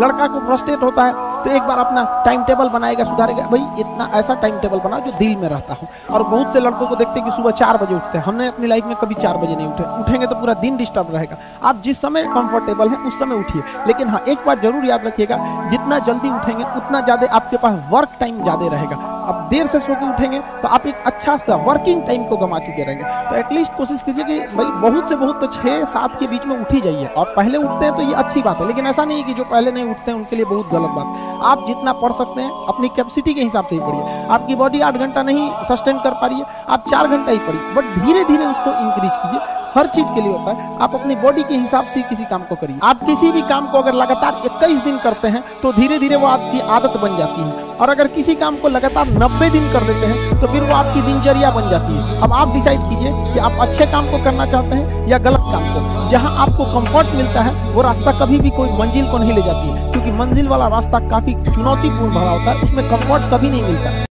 लड़का को फ्रस्ट्रेट होता है तो एक बार अपना टाइम टेबल बनाएगा, सुधारेगा। भाई इतना ऐसा टाइम टेबल बनाओ जो दिल में रहता हो। और बहुत से लड़कों को देखते हैं कि सुबह 4 बजे उठते हैं, हमने अपनी लाइफ में कभी 4 बजे नहीं उठे, उठेंगे तो पूरा दिन डिस्टर्ब रहेगा। आप जिस समय कंफर्टेबल है उस समय उठिए, लेकिन हाँ एक बात जरूर याद रखिएगा, जितना जल्दी उठेंगे उतना ज़्यादा आपके पास वर्क टाइम ज़्यादा रहेगा। आप देर से सो के उठेंगे तो आप एक अच्छा सा वर्किंग टाइम को गंवा चुके रहेंगे। तो एटलीस्ट कोशिश कीजिए कि भाई बहुत से बहुत तो 6-7 के बीच में उठी जाइए। और पहले उठते हैं तो ये अच्छी बात है, लेकिन ऐसा नहीं कि जो पहले नहीं उठते हैं उनके लिए बहुत गलत बात। आप जितना पढ़ सकते हैं अपनी कैपेसिटी के हिसाब से ही पढ़िए। आपकी बॉडी 8 घंटा नहीं सस्टेन कर पा रही है, आप 4 घंटा ही पढ़िए, बट धीरे धीरे उसको इंक्रीज कीजिए। हर चीज के लिए होता है, आप अपनी बॉडी के हिसाब से किसी काम को करिए। आप किसी भी काम को अगर लगातार 21 दिन करते हैं तो धीरे धीरे वो आपकी आदत बन जाती है, और अगर किसी काम को लगातार 90 दिन कर लेते हैं तो फिर वो आपकी दिनचर्या बन जाती है। अब आप डिसाइड कीजिए कि आप अच्छे काम को करना चाहते हैं या गलत काम को। जहाँ आपको कम्फर्ट मिलता है वो रास्ता कभी भी कोई मंजिल को नहीं ले जाती है, क्योंकि मंजिल वाला रास्ता काफी चुनौतीपूर्ण भरा होता है, उसमें कम्फर्ट कभी नहीं मिलता।